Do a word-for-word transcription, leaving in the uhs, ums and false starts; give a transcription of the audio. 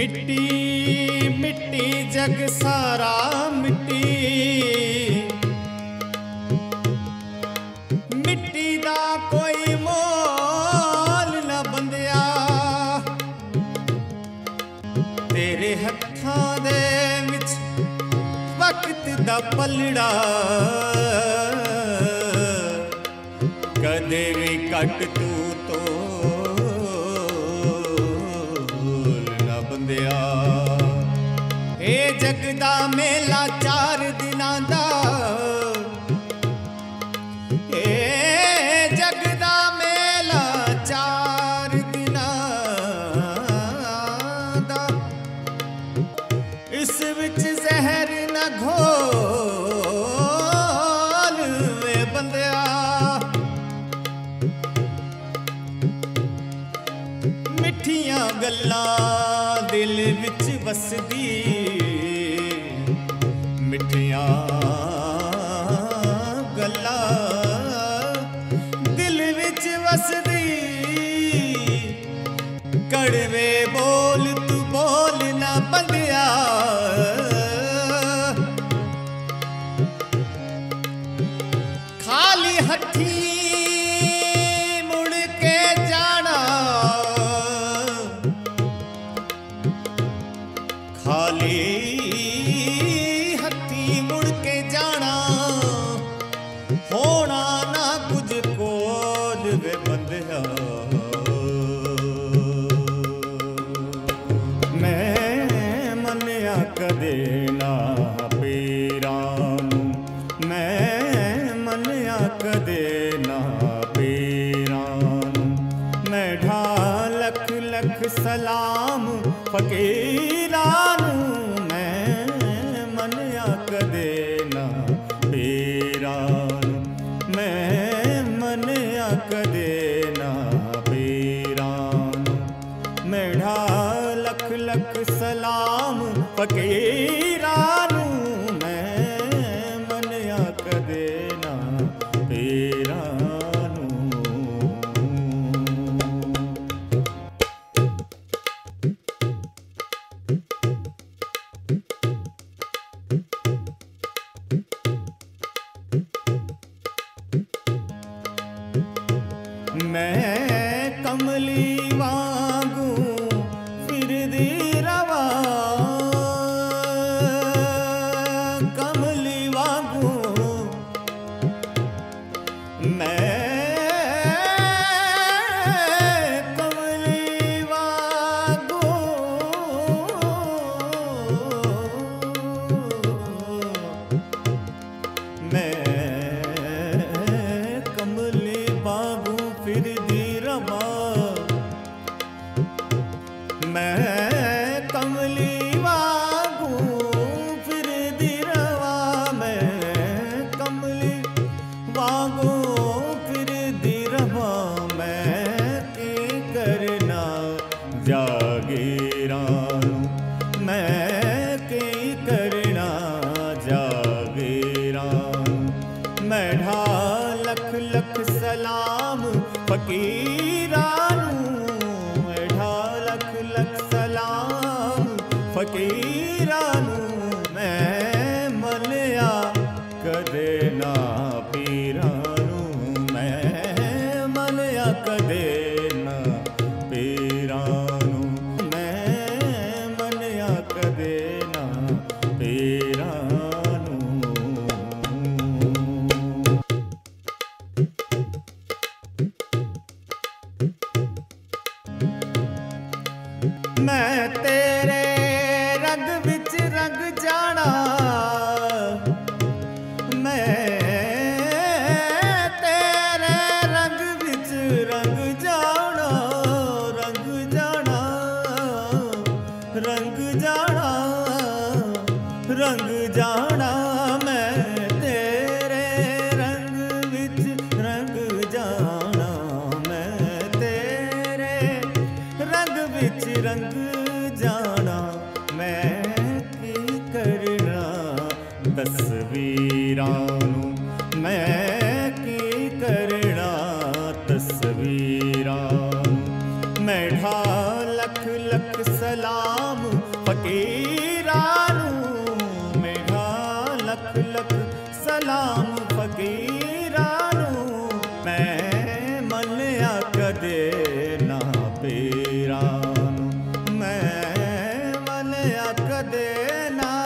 मिट्टी मिट्टी जग सारा मिट्टी मिट्टी दा कोई मोल ना बंदिया तेरे हत्थां दे विच वक्त दा पलड़ा कदे वी कट तू तो ए जगदा मेला चार दिना दा ए जगदा मेला चार दिना दा इस विच जहर ना घोल वे बंदिया मिठियां गल्लां दिल विच वसदी मिठिया गल्ला दिल विच वसदी कड़वे बोल तू बोल ना बंदिया खाली हठी खाली हत्थी मुड़ के जाना होना ना कुछ कोल वे बंदिया मैं मनिया कदे ना पीरा मैं मनिया कदे ना पीरा मैं ढा लख लख सलाम फकीरा लख सलाम फकीरानू मैं मन आख देना तेरानू मैं कमली वांगू रवा कमली वांगू मैं कमली वांगू मैं कमली वांगू फिरदी रवा मैं कमली वांगू फिरदी रवा मैं कमली वांगू फिरदी रवा मैं की करना जागीरानू मैं की करना जागीरानू मैं ढा लख लख सलाम फकीरानू मैं ढा लख लख सलाम फकीरानू मैं मनिया कदे ना पीरानू मैं मनिया कदे ना पीरानू मैं मनिया कदे ना पीरानू मैं तेरे रंग विच रंग जाना मैं तेरे रंग विच रंग जाना रंग जाना रंग जाना रंग जाना मैं तेरे रंग विच रंग जाना मैं तेरे रंग विच रंग जाना मैं की करना तस्वीरानू मैं की करना तस्वीरानू मैं ढा लख लख सलाम ना